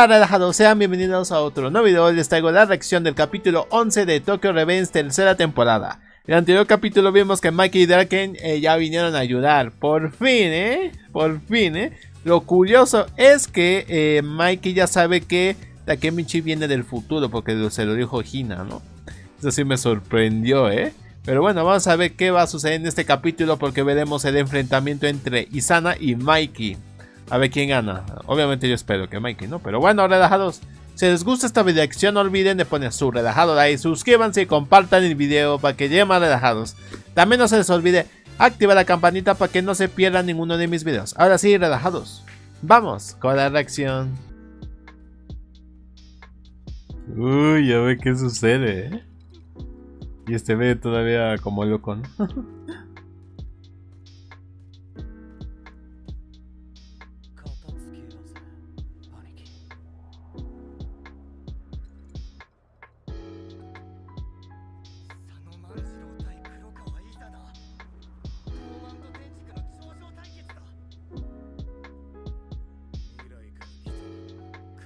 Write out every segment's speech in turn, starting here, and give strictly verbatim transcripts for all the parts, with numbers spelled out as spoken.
Hola relajados, sean bienvenidos a otro nuevo video. Hoy les traigo la reacción del capítulo once de Tokyo Revengers tercera temporada. En el anterior capítulo vimos que Mikey y Draken eh, ya vinieron a ayudar. Por fin, eh, por fin, eh. Lo curioso es que eh, Mikey ya sabe que Takemichi viene del futuro porque se lo dijo Hina, ¿no? Eso sí me sorprendió, eh. Pero bueno, vamos a ver qué va a suceder en este capítulo porque veremos el enfrentamiento entre Izana y Mikey. A ver quién gana. Obviamente yo espero que Mikey, ¿no? Pero bueno, relajados, si les gusta esta videoacción no olviden de poner su relajado like, suscríbanse y compartan el video para que lleguen más relajados. También no se les olvide activar la campanita para que no se pierdan ninguno de mis videos. Ahora sí, relajados, vamos con la reacción. Uy, a ver qué sucede, ¿eh? Y este ve todavía como loco, ¿no?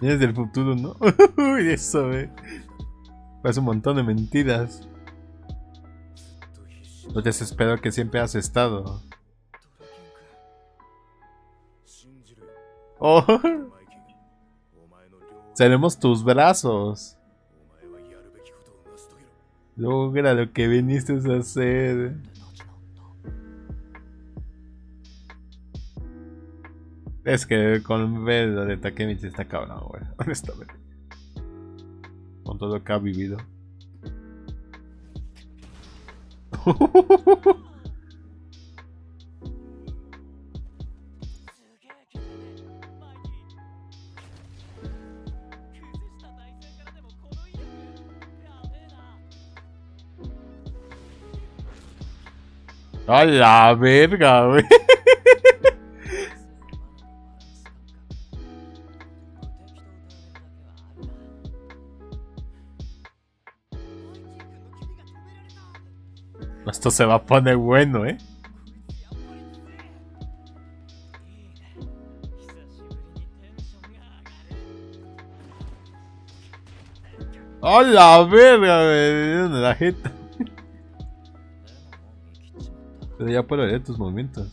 Es del futuro, ¿no? Uy, eso, ve. Pasa un montón de mentiras. Lo desespero que siempre has estado. Oh. Seremos tus brazos. Logra lo que viniste a hacer. Es que con ver lo de Takemichi está cabrón, güey. Honestamente. Con todo lo que ha vivido. A la verga, güey. Esto se va a poner bueno, ¿eh? ¡Hola, ¡oh, verga! Me dieron la jeta. Pero ya puedo ver tus movimientos.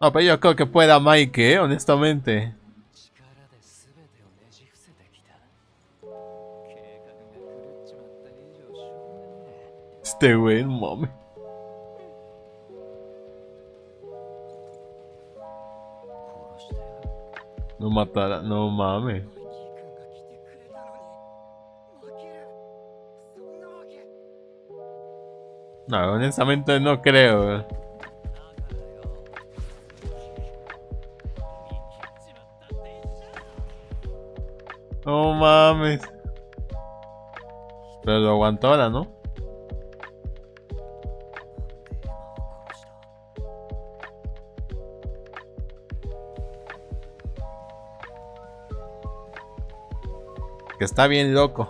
No, pero yo creo que pueda Mikey, ¿eh? Honestamente. Este güey, mami. No matará, no mames. No, honestamente no creo. No mames. Pero lo aguantó ahora, ¿no? Que está bien loco.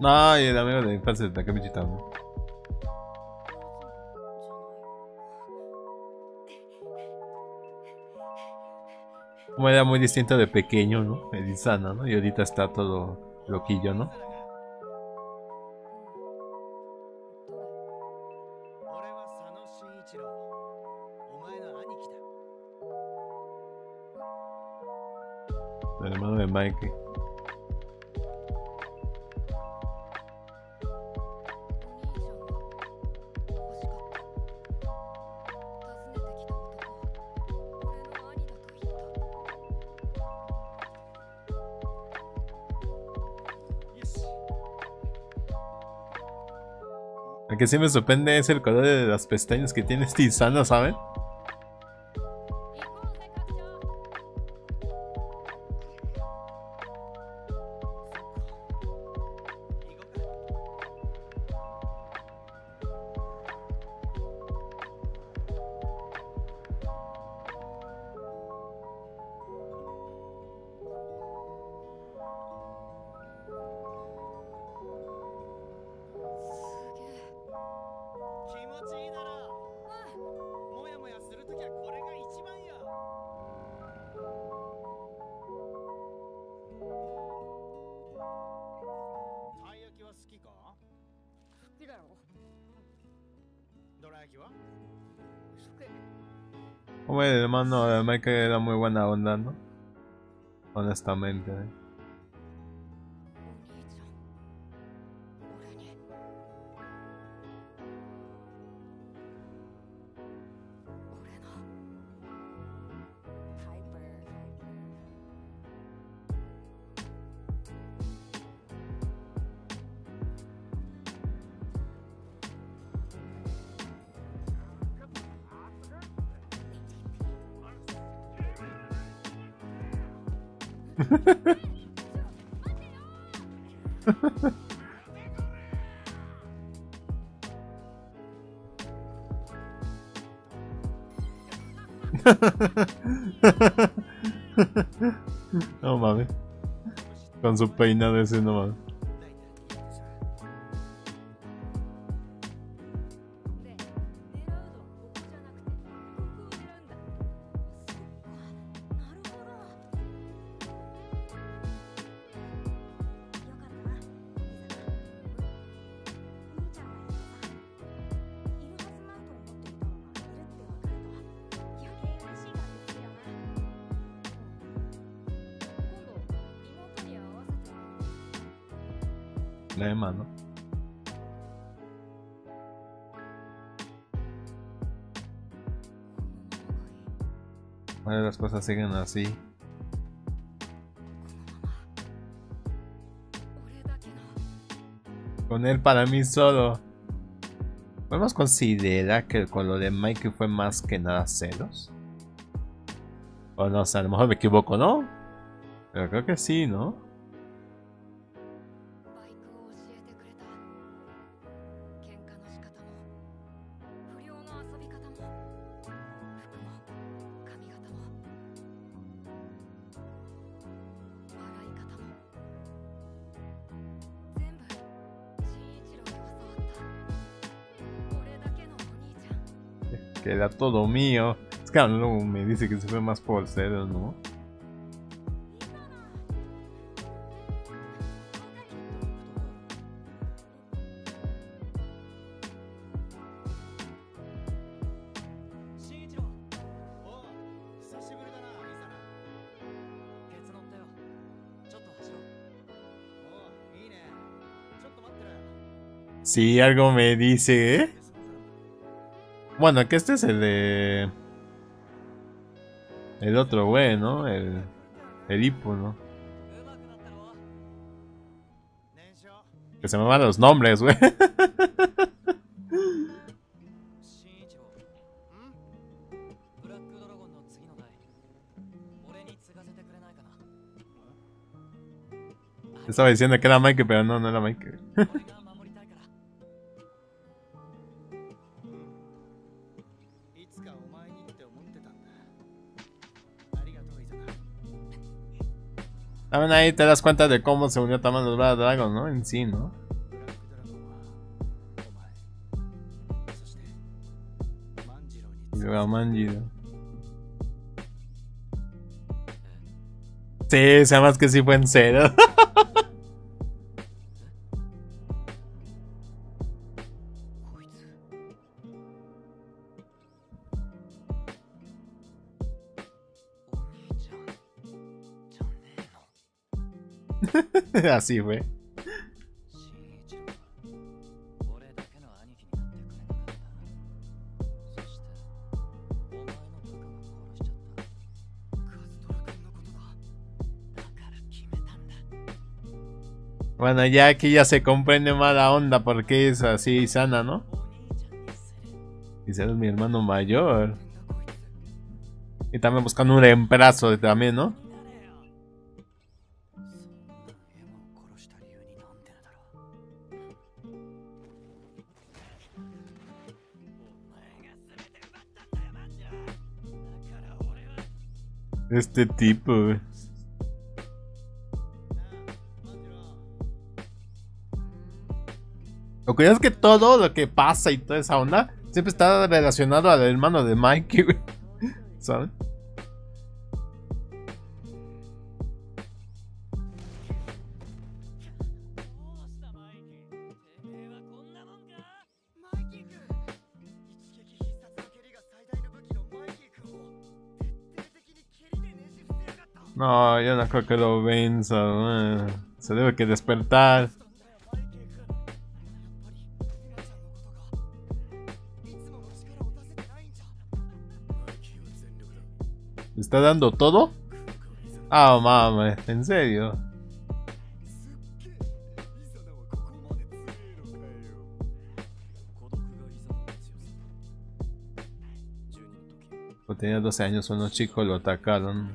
No, y el amigo de la infancia de Takemichi también. Como era muy distinto de pequeño, ¿no? El Izana, ¿no? Y ahorita está todo loquillo, ¿no? El hermano de Mikey. Lo que sí me sorprende es el color de las pestañas que tiene este Izana, ¿saben? Hombre, el hermano de Mikey era muy buena onda, ¿no? Honestamente, ¿eh? No mames. Con su peinado ese, no mames. La Emma, ¿no? Vale, las cosas siguen así. Con él para mí solo. ¿Podemos considerar que con lo de Mikey fue más que nada celos? O no, o sea, a lo mejor me equivoco, ¿no? Pero creo que sí, ¿no? Que era todo mío. Es que luego me dice que se fue más por celos, ¿no? Sí, algo me dice, ¿eh? Bueno, que este es el de... El otro güey, ¿no? El... El hipo, ¿no? Que se me van los nombres, güey. Estaba diciendo que era Mikey, pero no, no era Mikey. También ahí te das cuenta de cómo se unió también los Black Dragon, ¿no? En sí, ¿no? Yo a Manjiro. Sí, sea más que sí fue en cero. Así fue. Bueno, ya aquí ya se comprende mala onda porque es así Izana, ¿no? Izana es mi hermano mayor. Y también buscando un reemplazo de también, ¿no? Este tipo, güey. Lo curioso es que todo lo que pasa y toda esa onda siempre está relacionado al hermano de Mikey, güey. ¿Saben? No, yo no creo que lo venza. Man. Se debe que despertar. ¿Le está dando todo? Ah, mames, en serio. Cuando tenía doce años, unos chicos lo atacaron.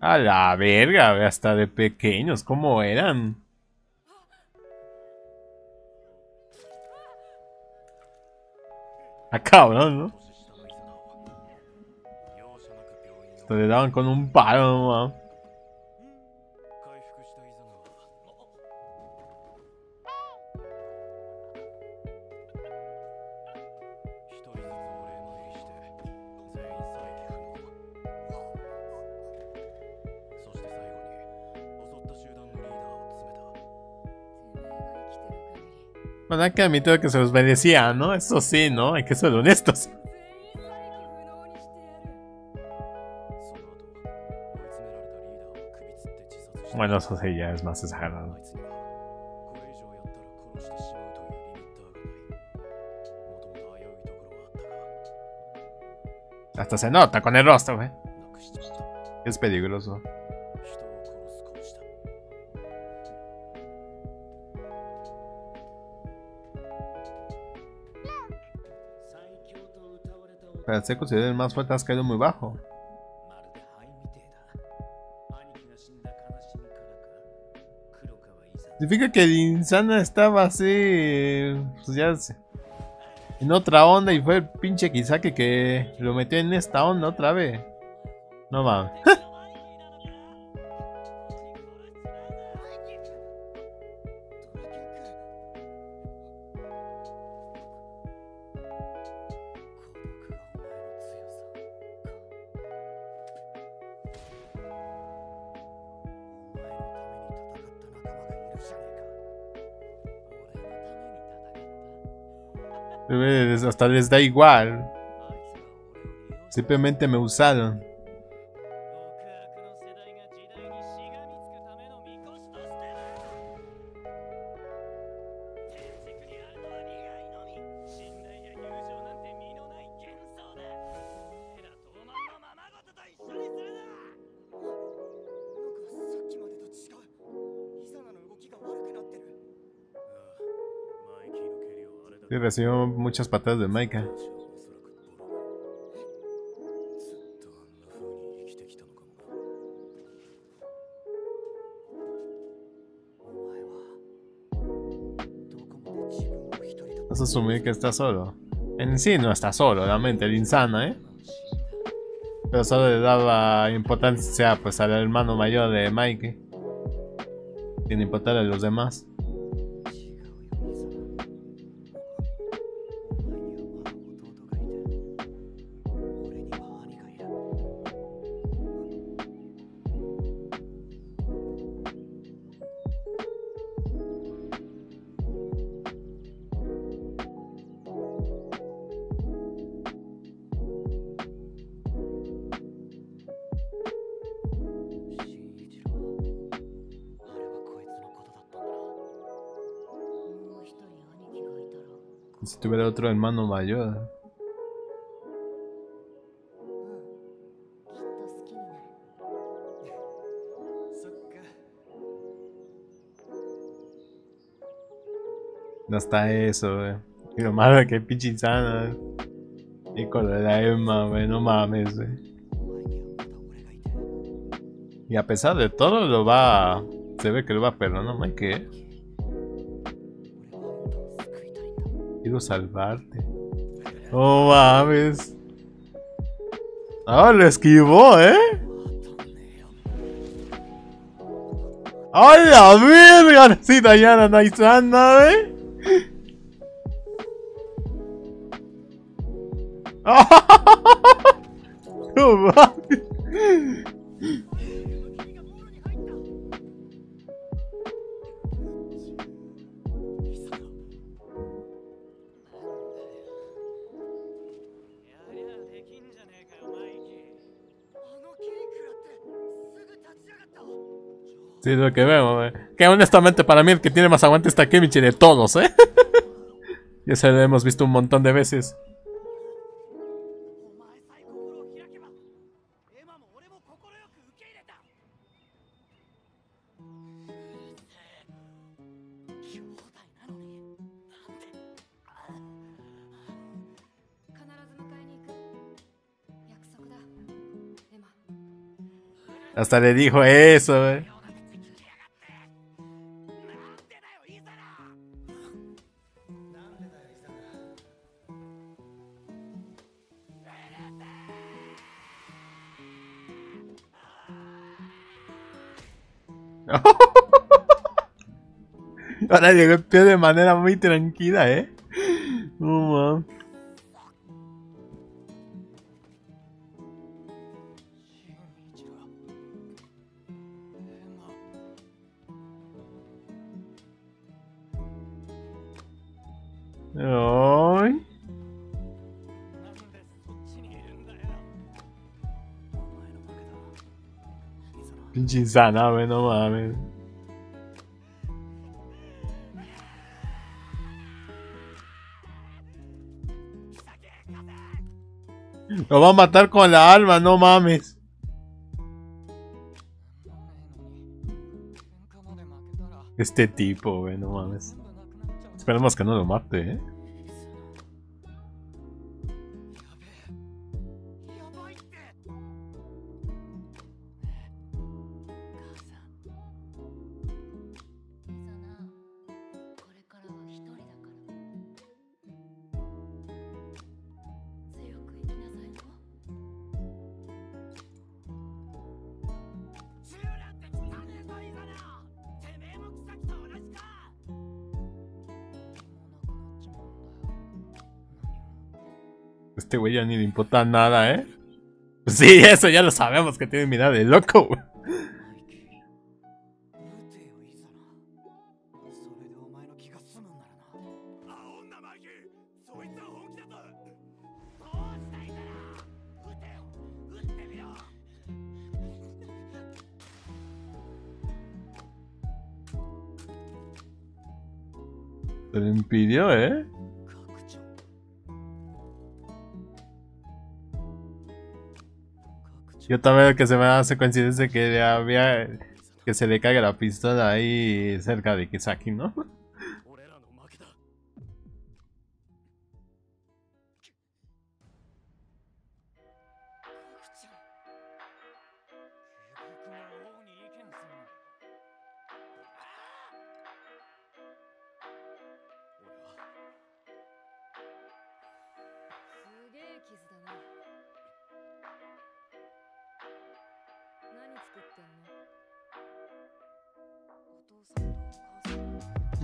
A la verga, hasta de pequeños, ¿cómo eran? Ah, cabrón, ¿no? Te le daban con un palo, ¿no? Bueno, hay que admitir que se los merecía, ¿no? Eso sí, ¿no? Hay que ser honestos. Bueno, eso sí ya es más exagerado. Hasta se nota con el rostro, güey. Es peligroso. Para ser considerado el más fuerte has caído muy bajo. Significa que Izana estaba así, pues ya en otra onda y fue el pinche Kisaki que lo metió en esta onda otra vez. No mames. Hasta les da igual. Simplemente me usaron. Y recibió muchas patadas de Mikey. Vas a asumir que está solo. En sí no está solo, realmente, el Izana, ¿eh? Pero solo le daba importancia pues al hermano mayor de Mikey, sin importar a los demás. Si tuviera otro hermano mayor. No está eso, wey. Y lo malo es que pinche Izana. Y con la Emma, wey, no mames, wey. Y a pesar de todo lo va... Se ve que lo va, pero no me quedé. Quiero salvarte. No mames. Ahora lo esquivó, ¿eh? ¡A la verga! Sí, Dayana, no hay sana, ¿eh? No mames. Sí, lo que veo, eh. Que honestamente para mí el que tiene más aguante es Takemichi de todos, eh. Ya se lo hemos visto un montón de veces. Hasta le dijo eso, eh. Ahora llegó el pie de manera muy tranquila, eh. Oh, man. Ay. Pinche Izana, güey, no mames. Lo va a matar con la alma, no mames. Este tipo, güey, no mames. Esperemos que no lo mate, eh. Este güey ya ni le importa nada, ¿eh? Pues sí, eso ya lo sabemos que tiene mirada de loco, güey. Se le impidió, ¿eh? Yo también que se me hace coincidencia que le había que se le caiga la pistola ahí cerca de Kisaki, ¿no?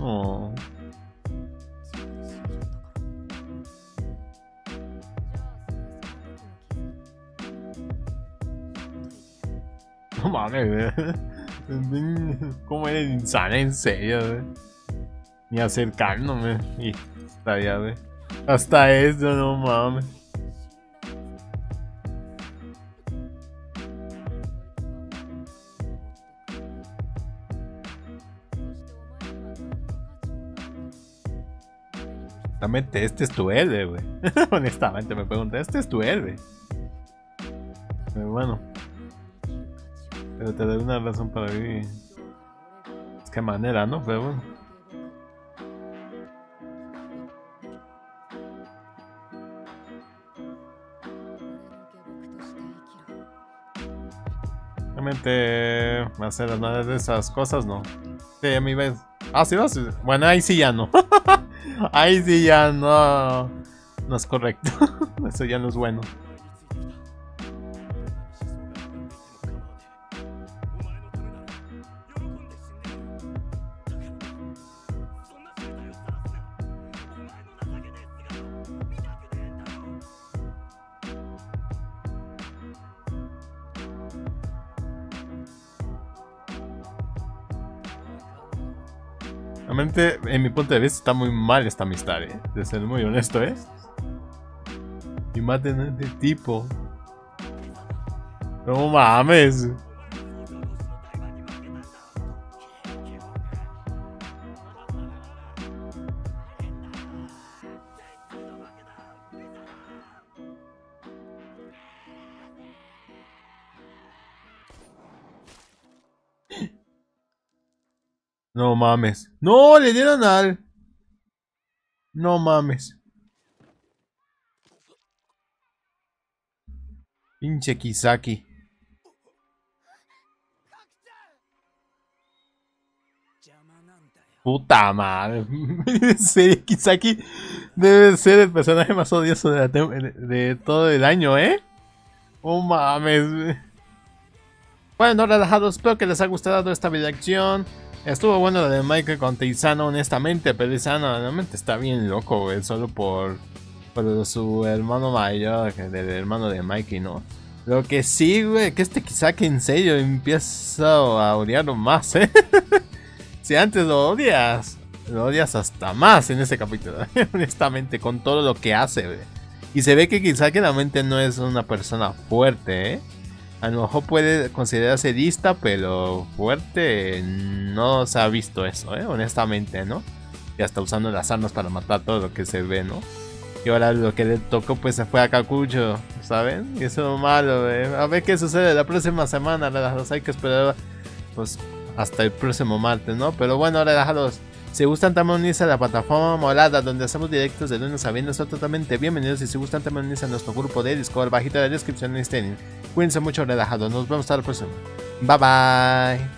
Oh. No mames, güey. ¿Cómo eres insana? En serio, güey. Ni acercándome. Y hasta allá, güey. Hasta eso, no mames. Honestamente, este es tu héroe, güey. Honestamente me pregunta, este es tu héroe. Pero bueno. Pero te doy una razón para vivir. Es que manera, ¿no? Pero bueno. Realmente hacer nada de esas cosas, no. Sí, a mi vez. Ah, sí, no, sí. Bueno, ahí sí ya no. Ahí sí ya no, no es correcto. Eso ya no es bueno. Realmente, en mi punto de vista, está muy mal esta amistad, ¿eh? De ser muy honesto, ¿eh? Y maten a este tipo. No mames. No mames. No, le dieron al... No mames. Pinche Kisaki. Puta madre. Sí, Kisaki debe ser el personaje más odioso de, la de, de todo el año, ¿eh? Oh mames. Bueno, relajados, espero que les haya gustado esta videoacción. Estuvo bueno la de Mikey contra Izana, honestamente, pero Izana realmente está bien loco, güey, solo por, por su hermano mayor, del hermano de Mikey, ¿no? Lo que sí, güey, que este Kisaki en serio empieza a odiarlo más, ¿eh? Si antes lo odias, lo odias hasta más en este capítulo, honestamente, con todo lo que hace, güey. Y se ve que Kisaki realmente no es una persona fuerte, ¿eh? A lo mejor puede considerarse lista, pero fuerte no se ha visto eso, ¿eh? Honestamente, ¿no? Y hasta usando las armas para matar todo lo que se ve, ¿no? Y ahora lo que le tocó, pues se fue a Kakuyo, ¿saben? Y eso es lo malo, ¿eh? A ver qué sucede la próxima semana, relajados. Hay que esperar, pues, hasta el próximo martes, ¿no? Pero bueno, relajados. Si gustan también unirse a la plataforma morada donde hacemos directos de lunes a viernes, son totalmente bienvenidos. Y si gustan también unirse a nuestro grupo de Discord, bajito de la descripción en streaming. Cuídense mucho, relajados. Nos vemos hasta la próxima. Bye bye.